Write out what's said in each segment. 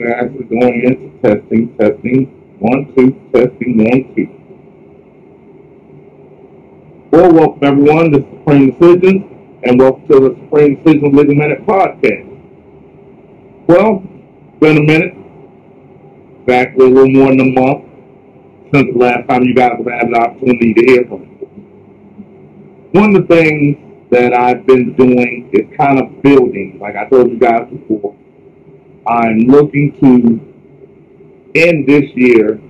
guys were going into testing, 1, 2, testing, 1, 2. Well, welcome everyone to Supreme Decision, and welcome to the Supreme Decision Ligamented Podcast. Well, it's been a minute, exactly a little more than a month, since the last time you guys have had the opportunity to hear from me. One of the things that I've been doing is kind of building, like I told you guys before, I'm looking to end this year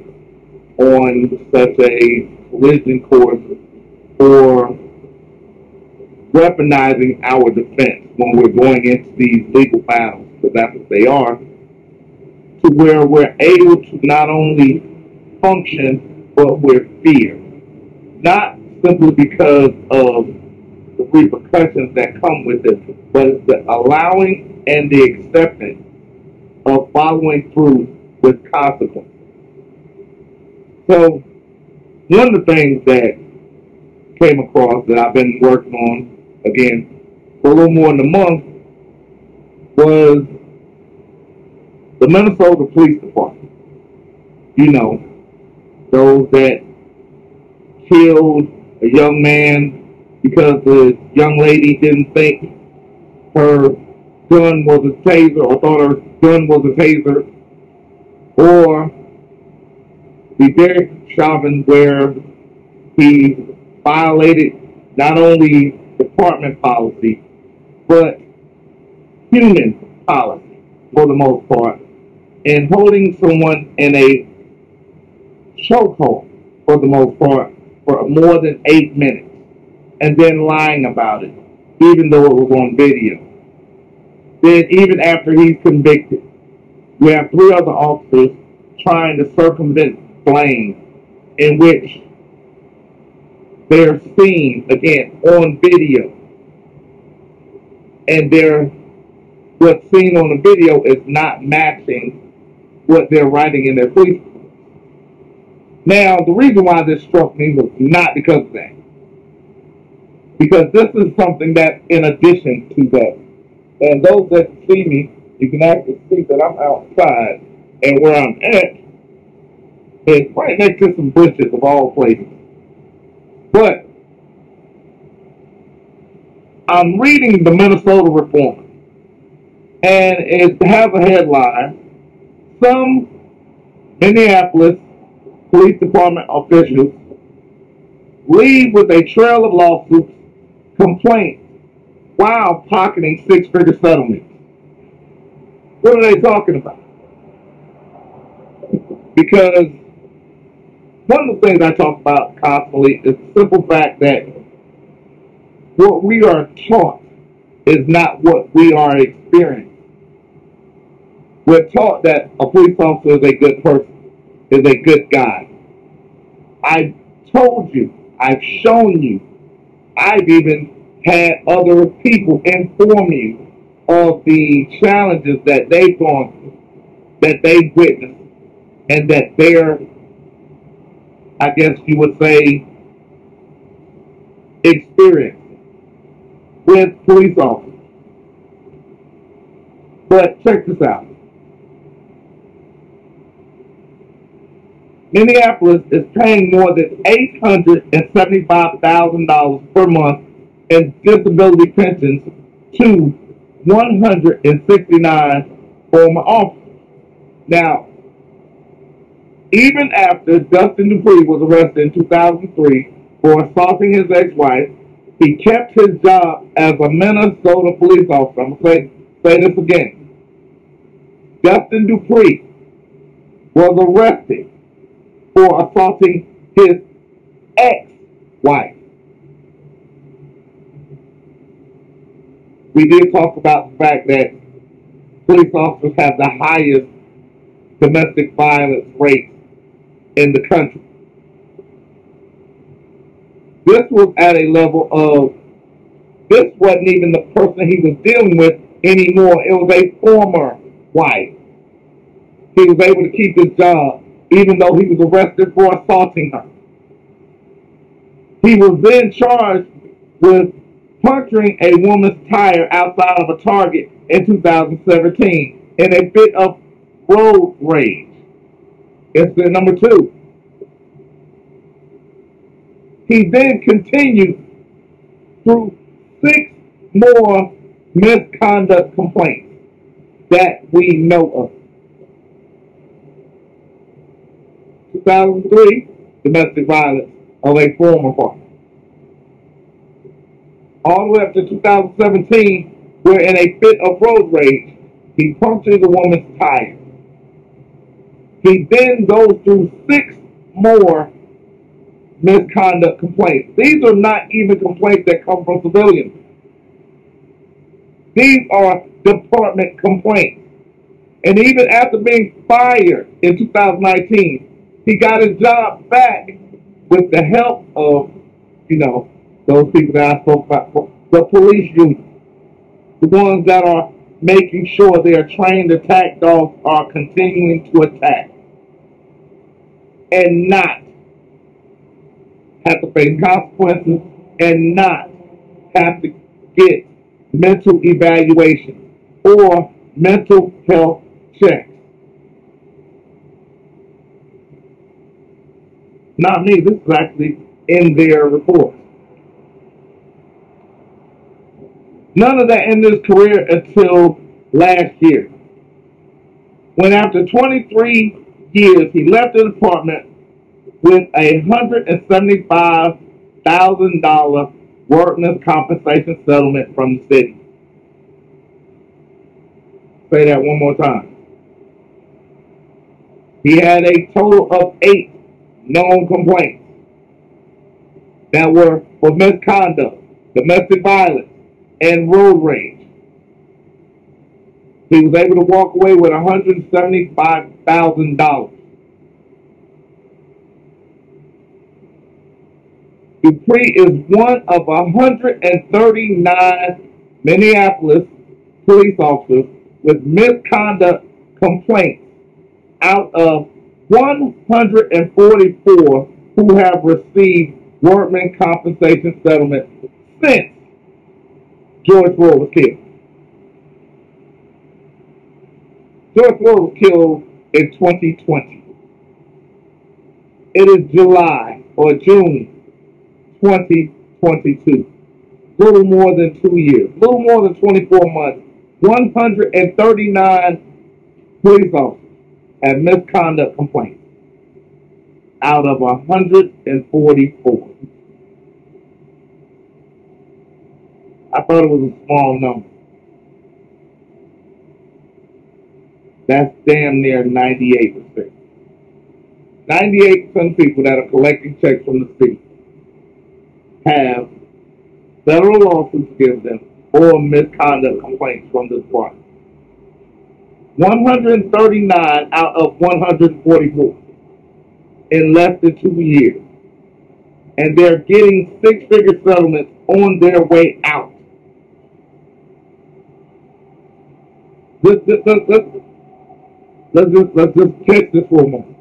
on such a collision course for weaponizing our defense when we're going into these legal battles, because that's what they are, to where we're able to not only function, but we're feared. Not simply because of the repercussions that come with it, but it's the allowing and the acceptance of following through with consequences. So, one of the things that came across that I've been working on, again, for a little more than a month, was the Minnesota Police Department. You know, those that killed a young man because the young lady didn't think her gun was a taser, or thought her gun was a taser, or the Derek Chauvin where he violated not only department policy, but human policy for the most part, and holding someone in a chokehold for the most part for more than 8 minutes, and then lying about it, even though it was on video. Then even after he's convicted, we have 3 other officers trying to circumvent blame, in which they're seen, again, on video. And what's seen on the video is not matching what they're writing in their police report. Now, the reason why this struck me was not because of that. Because this is something that, in addition to that, and those that see me, you can actually see that I'm outside, and where I'm at is right next to some bushes of all places. But I'm reading the Minnesota Reformer, and it has a headline: some Minneapolis Police Department officials leave with a trail of lawsuits, complaints, while pocketing six-figure settlements. What are they talking about? Because one of the things I talk about constantly is the simple fact that what we are taught is not what we are experiencing. We're taught that a police officer is a good person, is a good guy. I've told you, I've shown you, I've even had other people inform you of the challenges that they've gone through, that they've witnessed, and that they're, I guess you would say, experience with police officers. But check this out. Minneapolis is paying more than $875,000 per month in disability pensions to 169 former officers. Now, even after Justin Dupree was arrested in 2003 for assaulting his ex-wife, he kept his job as a Minnesota police officer. I'm going to say this again. Justin Dupree was arrested for assaulting his ex-wife. We did talk about the fact that police officers have the highest domestic violence rates in the country. This was at a level of, this wasn't even the person he was dealing with anymore. It was a former wife. He was able to keep his job, even though he was arrested for assaulting her. He was then charged with puncturing a woman's tire outside of a Target in 2017 in a bit of road rage. Incident number 2. He then continued through 6 more misconduct complaints that we know of. 2003, domestic violence of a former partner. All the way up to 2017, where in a fit of road rage, he punctured a woman's tire. He then goes through 6 more misconduct complaints. These are not even complaints that come from civilians. These are department complaints. And even after being fired in 2019, he got his job back with the help of, you know, those people that I spoke about, the police union, the ones that are making sure their trained attack dogs are continuing to attack and not have to face consequences and not have to get mental evaluation or mental health checks. Not me, this is actually in their report. None of that in his career until last year, when after 23 years, he left the department with a $175,000 workers' compensation settlement from the city. Say that one more time. He had a total of 8 known complaints that were for misconduct, domestic violence, and road rage. He was able to walk away with $175,000. Dupree is one of 139 Minneapolis police officers with misconduct complaints out of 144 who have received workman compensation settlement since George Floyd was killed. George Floyd was killed in 2020. It is July or June 2022. Little more than 2 years. Little more than 24 months. 139 police officers have misconduct complaints out of 144. I thought it was a small number. That's damn near 98%. 98% of people that are collecting checks from the city have federal lawsuits against them or misconduct complaints from the department. 139 out of 144 in less than 2 years. And they're getting six-figure settlements on their way out. Let's just catch this for a moment.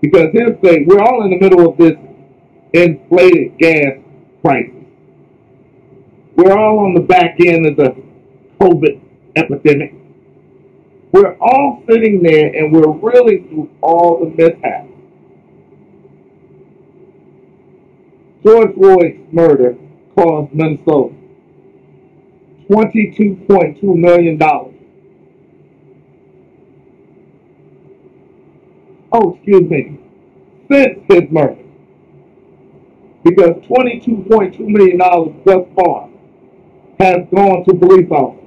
Because here's the thing, we're all in the middle of this inflated gas crisis. We're all on the back end of the COVID epidemic. We're all sitting there and we're reeling through all the mishaps. George Floyd's murder cost Minnesota $22.2 million. Oh, excuse me. Since his murder. Because $22.2 million thus far has gone to police officers.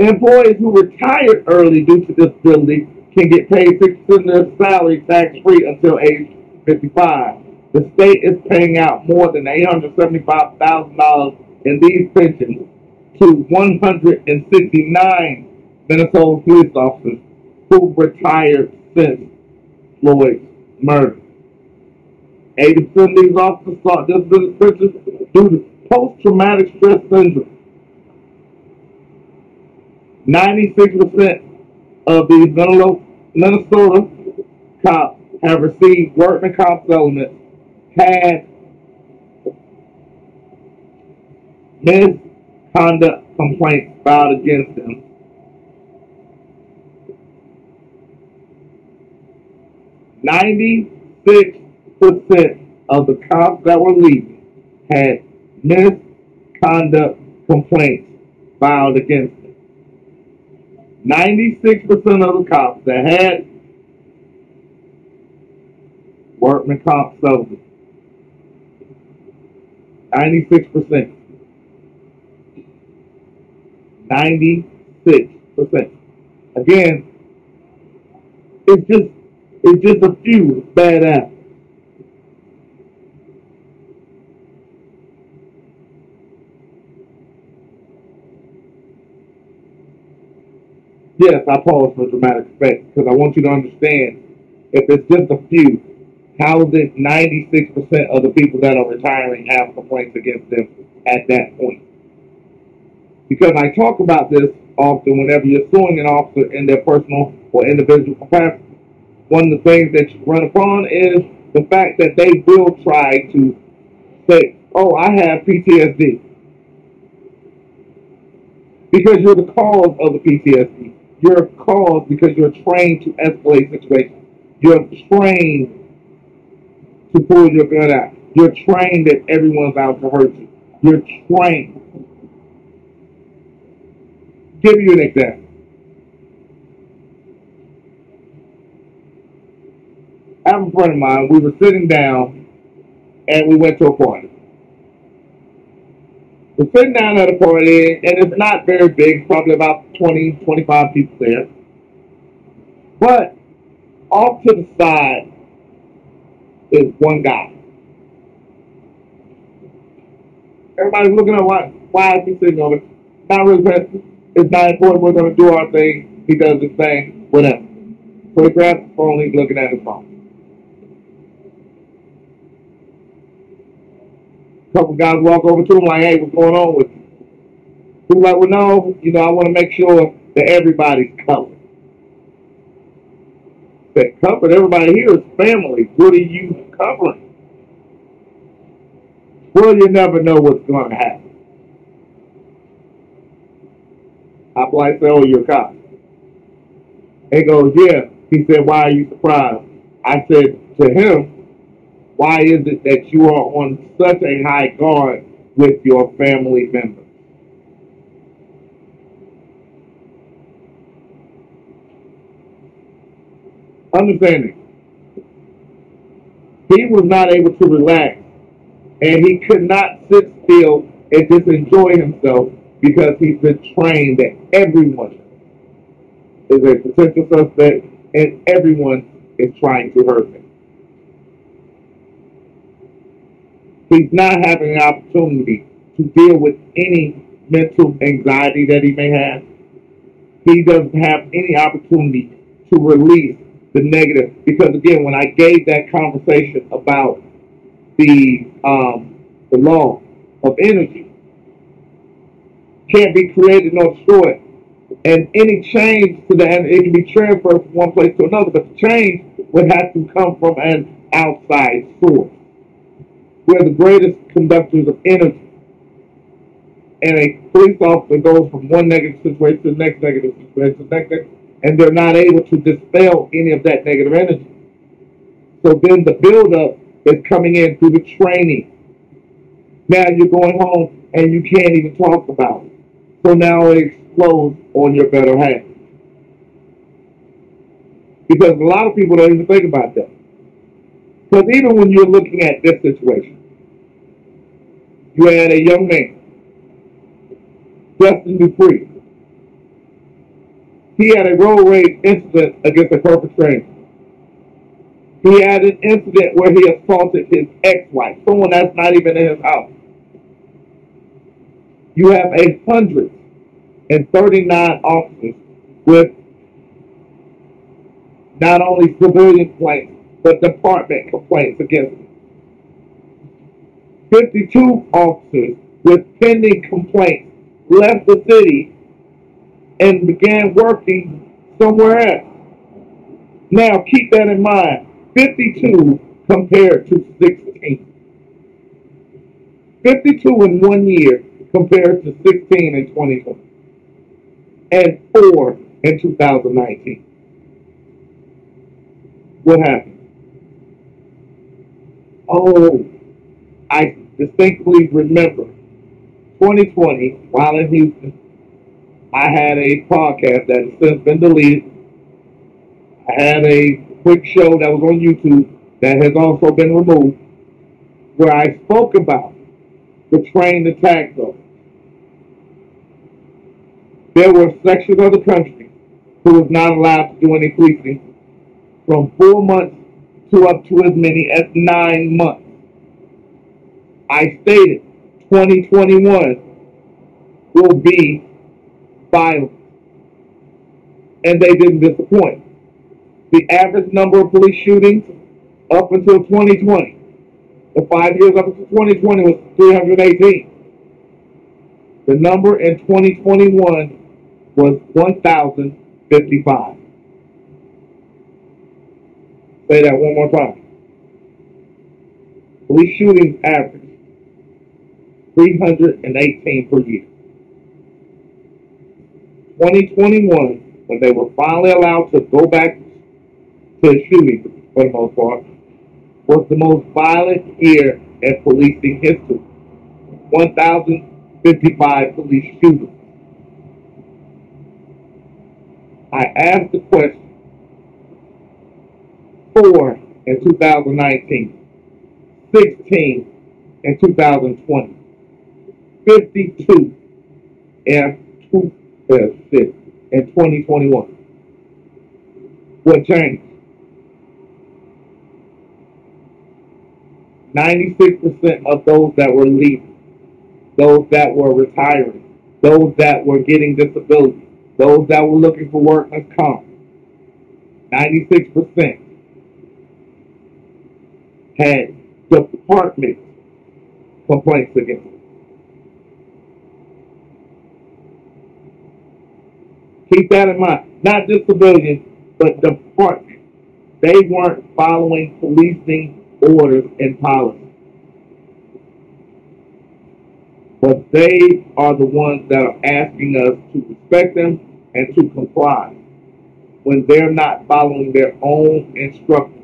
Employees who retired early due to disability can get paid 6% of their salary tax-free until age 55. The state is paying out more than $875,000 in these pensions to 169 Minnesota police officers who retired since Floyd's murder. 80% of these officers sought disability pensions due to post-traumatic stress syndrome. 96% of these Minnesota cops have received workman comp settlements had misconduct complaints filed against them 96% of the cops that were leaving had misconduct complaints filed against them. 96% of the cops that had workman comp settlement. 96%. 96%. Again, it's just a few bad apples. Yes, I pause for dramatic effect because I want you to understand if it's just a few, how is it 96% of the people that are retiring have complaints against them at that point? Because I talk about this often whenever you're suing an officer in their personal or individual capacity. One of the things that you run upon is the fact that they will try to say, oh, I have PTSD. Because you're the cause of the PTSD. You're a cause because you're trained to escalate situations. You're trained to pull your gun out. You're trained that everyone's out to hurt you. You're trained. Give you an example. I have a friend of mine. We were sitting down and we went to a party. We're sitting down at a party and it's not very big, probably about 20, 25 people there. But off to the side is one guy. Everybody's looking at why is he sitting over? Not really, it's not important, we're going to do our thing, he does his thing, whatever. So he grabs his phone, he's looking at his phone. A couple guys walk over to him like, hey, what's going on with you? He's like, well, no, I want to make sure that everybody's covered. That covered, everybody here is family. What are you covering? Well, you never know what's going to happen. I'm like, oh, you're a cop. He goes, yeah. He said, why are you surprised? I said to him, why is it that you are on such a high guard with your family members? Understanding. He was not able to relax and he could not sit still and just enjoy himself because he's been trained that everyone is a potential suspect and everyone is trying to hurt him. He's not having an opportunity to deal with any mental anxiety that he may have. He doesn't have any opportunity to release the negative, because again, when I gave that conversation about the law of energy, can't be created nor destroyed, and any change to that, it can be transferred from one place to another, but the change would have to come from an outside source. We're the greatest conductors of energy, and a police officer goes from one negative situation to the next negative situation to the next negative, and they're not able to dispel any of that negative energy. So then the buildup is coming in through the training. Now you're going home and you can't even talk about it. So now it explodes on your better half. Because a lot of people don't even think about that. Because even when you're looking at this situation, you had a young man, Justin Dupree. He had a road rage incident against a perpetrator. He had an incident where he assaulted his ex-wife, someone that's not even in his house. You have 139 officers with not only civilian complaints, but department complaints against them. 52 officers with pending complaints left the city and began working somewhere else. Now keep that in mind, 52 compared to 16. 52 in 1 year compared to 16 in 2020 and 4 in 2019. What happened? Oh, I distinctly remember 2020, while in Houston, I had a podcast that has since been deleted. I had a quick show that was on YouTube that has also been removed, where I spoke about the train attack zone. There were sections of the country who was not allowed to do any policing from 4 months to up to as many as 9 months. I stated 2021 will be violent, and they didn't disappoint. The average number of police shootings up until 2020, the 5 years up until 2020 was 318. The number in 2021 was 1,055. Say that one more time. Police shootings average 318 per year. 2021, when they were finally allowed to go back to shooting for the most part, was the most violent year in policing history. 1,055 police shootings. I asked the question, four in 2019, 16 in 2020, 52 in 2021. What changed? 96% of those that were leaving, those that were retiring, those that were getting disability, those that were looking for workers' comp, 96% had department complaints against them. Keep that in mind. Not just civilians, but department. They weren't following policing orders and policies. But they are the ones that are asking us to respect them and to comply when they're not following their own instructions.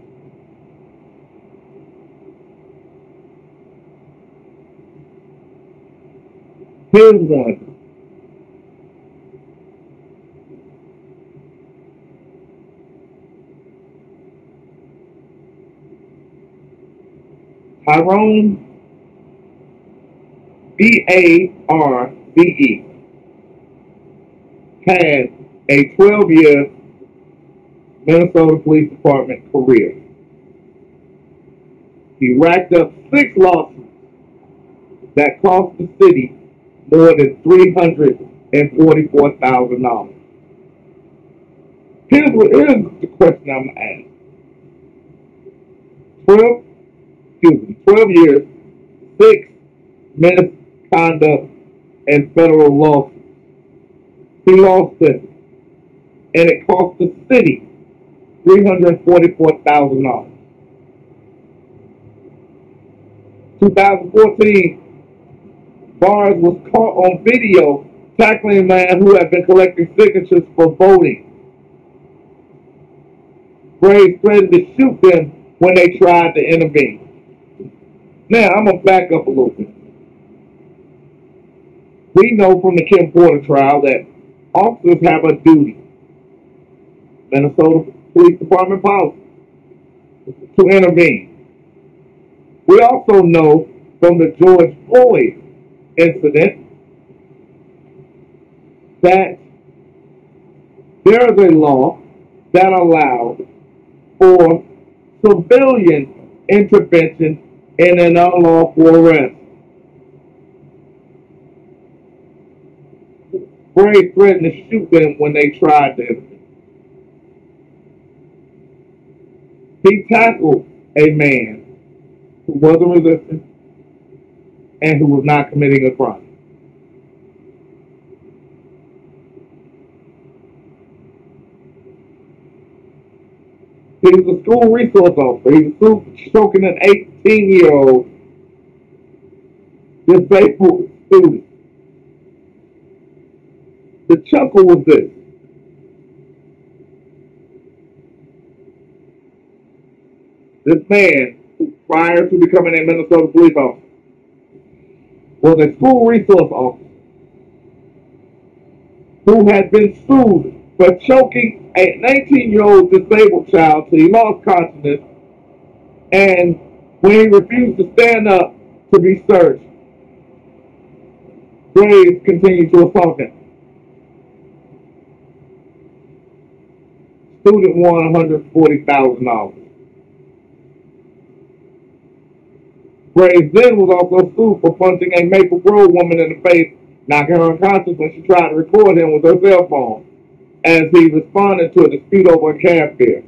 Here's one. Tyrone Barbe had a 12-year Minnesota Police Department career. He racked up 6 lawsuits that cost the city more than $344,000. Here's the question I'm asking. 12 years, 6 misconduct and federal lawsuits. He lost it, and it cost the city $344,000. 2014, Barbe was caught on video tackling a man who had been collecting signatures for voting. Graves threatened to shoot them when they tried to intervene. Now, I'm going to back up a little bit. We know from the Kim Porter trial that officers have a duty, Minnesota Police Department policy, to intervene. We also know from the George Floyd incident that there is a law that allows for civilian intervention in an unlawful arrest. Gray threatened to shoot them when they tried to. He tackled a man who wasn't resisting and who was not committing a crime. He was a school resource officer. He was choking an 18-year-old disabled student. The chuckle was this. This man who prior to becoming a Minnesota police officer, was a school resource officer who had been sued for choking a 19-year-old disabled child till he lost consciousness, and when he refused to stand up to be searched, Graves continued to assault him. Student won $140,000. Graves then was also sued for punching a Maple Grove woman in the face, knocking her unconscious when she tried to record him with her cell phone as he responded to a dispute over a cab fare.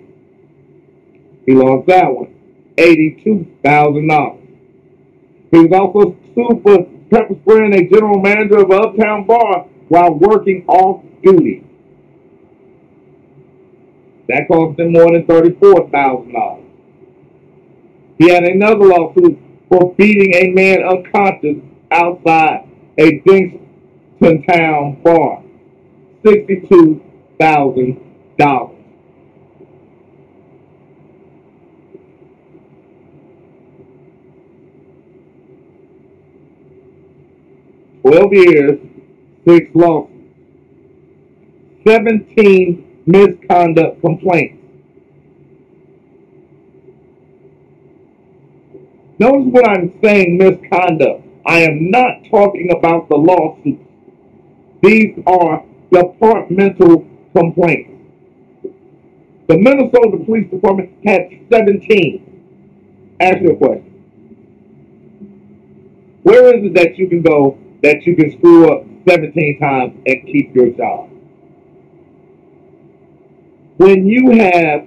He lost that one, $82,000. He was also sued for pepper spraying a general manager of an uptown bar while working off duty. That cost him more than $34,000. He had another lawsuit for beating a man unconscious outside a Dinkton Town bar, $62,000. Twelve years, 6 lawsuits, 17 misconduct complaints. Notice what I'm saying, misconduct. I am not talking about the lawsuits. These are departmental complaints. The Minnesota Police Department had 17. Ask you a question. Where is it that you can go that you can screw up 17 times and keep your job? When you have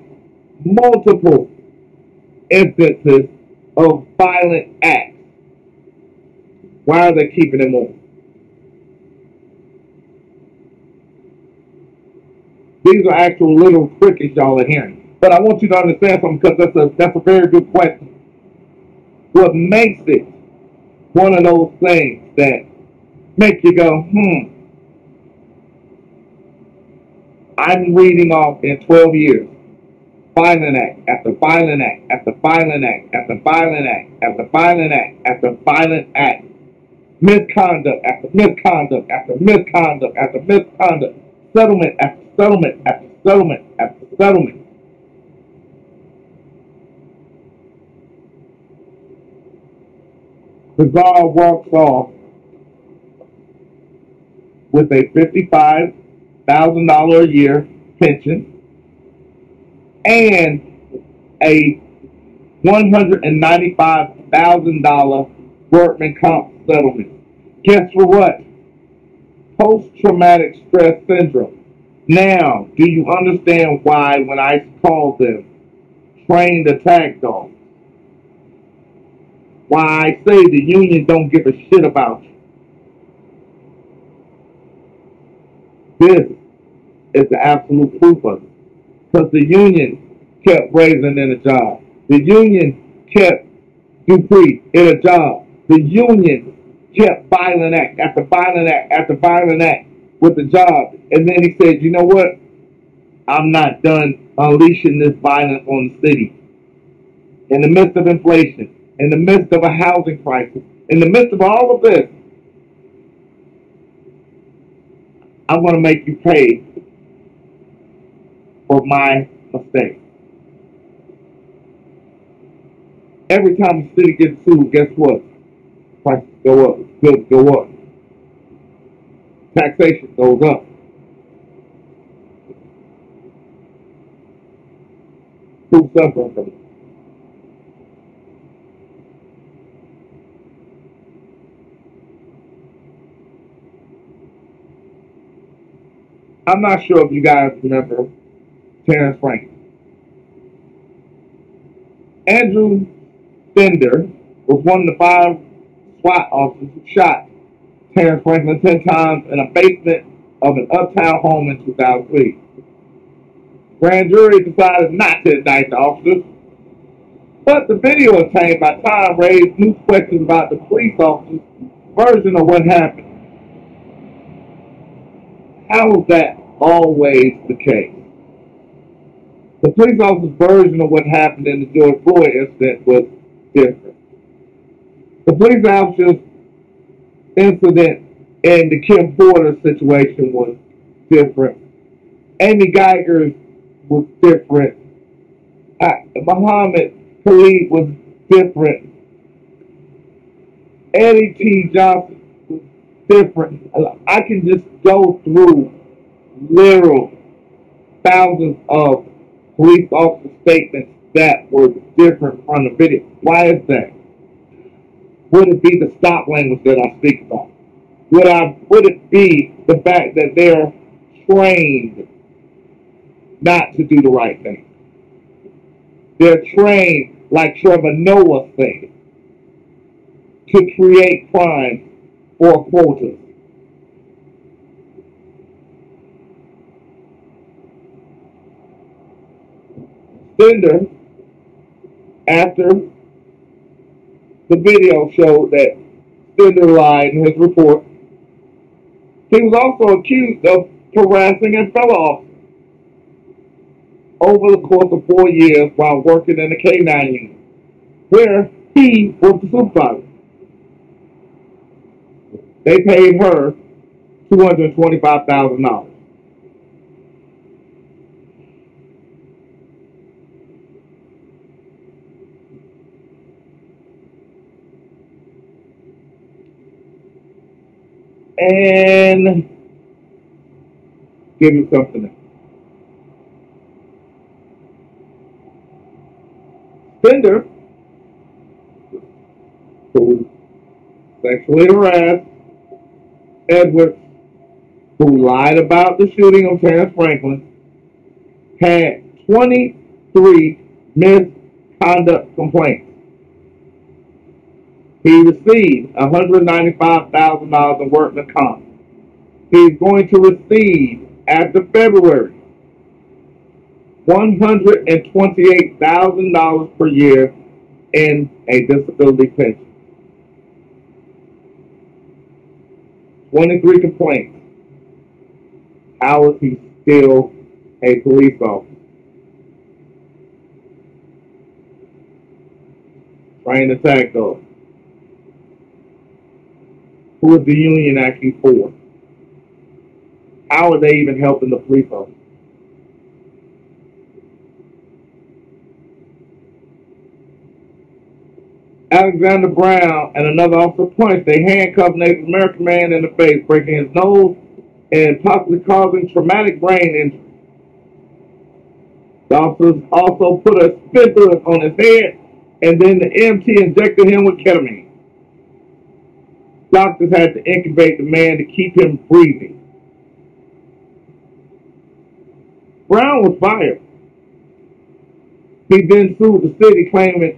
multiple instances of violent acts, why are they keeping them on? These are actual little crickets y'all are hearing. But I want you to understand something, because that's a very good question. What makes it one of those things that make you go, I'm reading off in 12 years, violent act after violent act after violent act after violent act after violent act after violent act, misconduct after misconduct after misconduct after misconduct, settlement after settlement after settlement after settlement. Bizarre walks off with a $55,000 a year pension and a $195,000 workman comp settlement. Guess for what? Post-traumatic stress syndrome. Now, do you understand why when I call them trained attack dogs, why I say the union don't give a shit about you? This is the absolute proof of it. Because the union kept raising in a job. The union kept Dupree in a job. The union kept violent act after violent act after violent act with the job. And then he said, you know what? I'm not done unleashing this violence on the city. In the midst of inflation, in the midst of a housing crisis, in the midst of all of this, I'm going to make you pay for my mistake. Every time the city gets sued, guess what? Prices go up, goods go up, taxation goes up. Who's suffering from it? I'm not sure if you guys remember Terrence Franklin. Andrew Fender was one of the 5 SWAT officers who shot Terrence Franklin 10 times in a basement of an uptown home in 2003. Grand jury decided not to indict the officers, but the video obtained by Time raised new questions about the police officers' version of what happened. How is that always the case? The police officer's version of what happened in the George Floyd incident was different. The police officer's incident and the Kim Porter situation was different. Amy Geiger's was different. Mohammed Khalid was different. Eddie T. Johnson was different. I can just go through literal thousands of police officer statements that were different from the video. Why is that? Would it be the stop language that I speak about? Would it be the fact that they're trained not to do the right thing? They're trained, like Trevor Noah said, to create crime for quotas. Fender, after the video showed that Fender lied in his report, he was also accused of harassing and fell off over the course of 4 years while working in the K-9 unit, where he was the supervisor. They paid her $225,000. And give me something else. Fender, who sexually harassed Edwards, who lied about the shooting of Terrence Franklin, had 23 misconduct complaints. He received $195,000 in workman's comp. He's going to receive, after February, $128,000 per year in a disability pension. 23 complaints. How is he still a police officer? Trained attack dog. Who is the union acting for? How are they even helping the police officers? Alexander Brown and another officer punched a handcuffed Native American man in the face, breaking his nose and possibly causing traumatic brain injury. The officers also put a spittle on his head, and then the MT injected him with ketamine. Doctors had to incubate the man to keep him breathing. Brown was fired. He then sued the city, claiming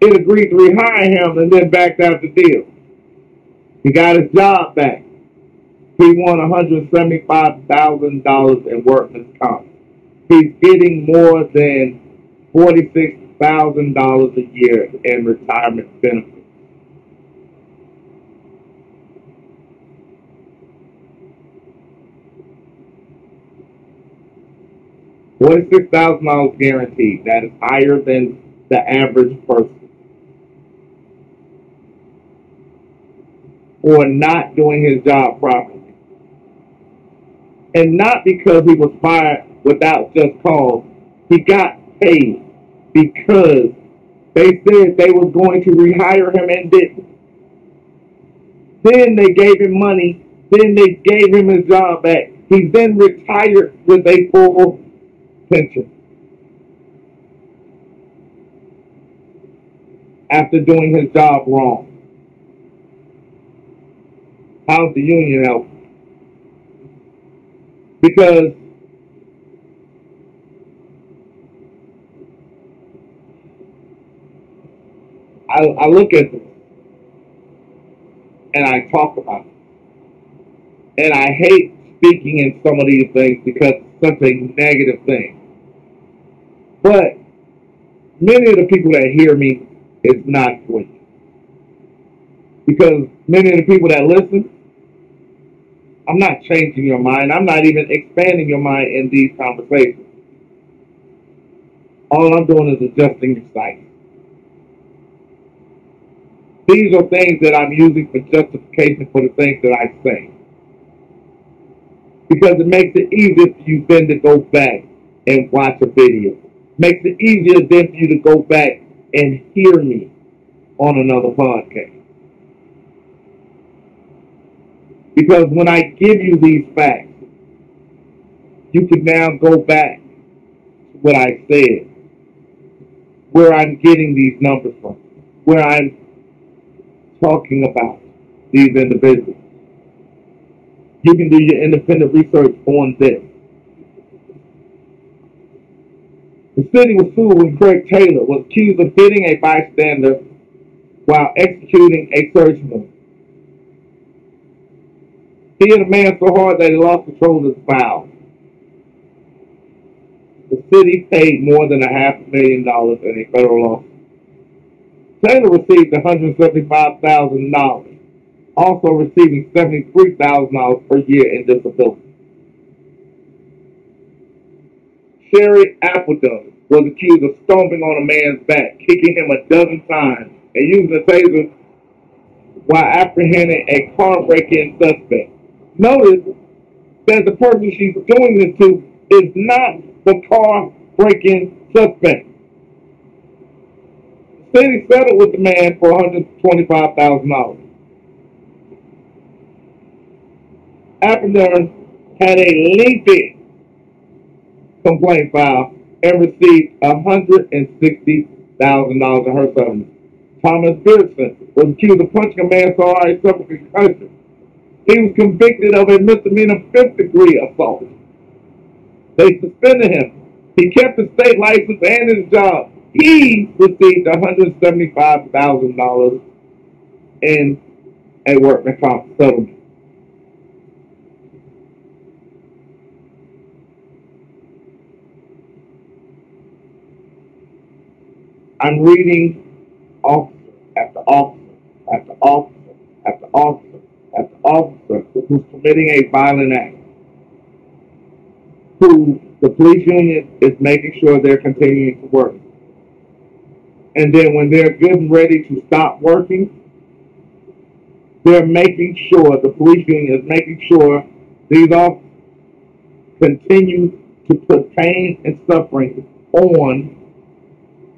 it agreed to rehire him and then backed out the deal. He got his job back. He won $175,000 in workman's comp. He's getting more than $46,000 a year in retirement benefits. $46,000 guaranteed. That is higher than the average person. Or not doing his job properly. And not because he was fired without just cause. He got paid because they said they were going to rehire him and didn't. Then they gave him money. Then they gave him his job back. He then retired with a full pension after doing his job wrong. How's the union help? Because I look at this and I talk about it, and I hate speaking in some of these things because it's such a negative thing. But many of the people that hear me, it's not for you. Because many of the people that listen, I'm not changing your mind. I'm not even expanding your mind in these conversations. All I'm doing is adjusting your sight. These are things that I'm using for justification for the things that I say, because it makes it easier for you then to go back and watch a video. Makes it easier then for you to go back and hear me on another podcast. Because when I give you these facts, you can now go back to what I said, where I'm getting these numbers from, where I'm talking about these individuals. You can do your independent research on this. The city was sued when Craig Taylor was accused of hitting a bystander while executing a search warrant. He hit a man so hard that he lost control of his bowels. The city paid more than $500,000 in a federal lawsuit. Taylor received $175,000, also receiving $73,000 per year in disability. Sherry Appleton was accused of stomping on a man's back, kicking him a dozen times, and using a taser while apprehending a car break-in suspect. Notice that the person she's doing this to is not the car break-in suspect. The city settled with the man for $125,000. Appleton had a lengthy complaint filed and received $160,000 in her settlement. Thomas Beardson was accused of punching a man so hard he suffered concussion. He was convicted of a misdemeanor fifth-degree assault. They suspended him. He kept his state license and his job. He received $175,000 in a workman's comp settlement. I'm reading officer after officer after officer after officer after officer who's committing a violent act, who the police union is making sure they're continuing to work. And then when they're good and ready to stop working, they're making sure, the police union is making sure these officers continue to put pain and suffering on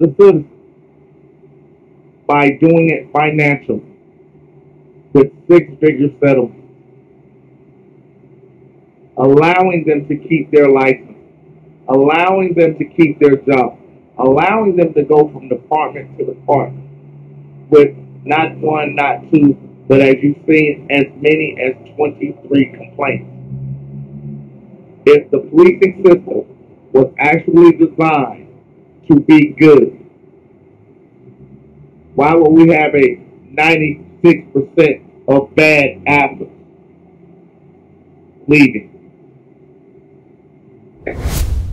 the citizens by doing it financially with six-figure settlements, allowing them to keep their license, allowing them to keep their job, allowing them to go from department to department with not one, not two, but as you've seen, as many as 23 complaints. If the policing system was actually designed to be good, why would we have a 96% of bad apples leaving?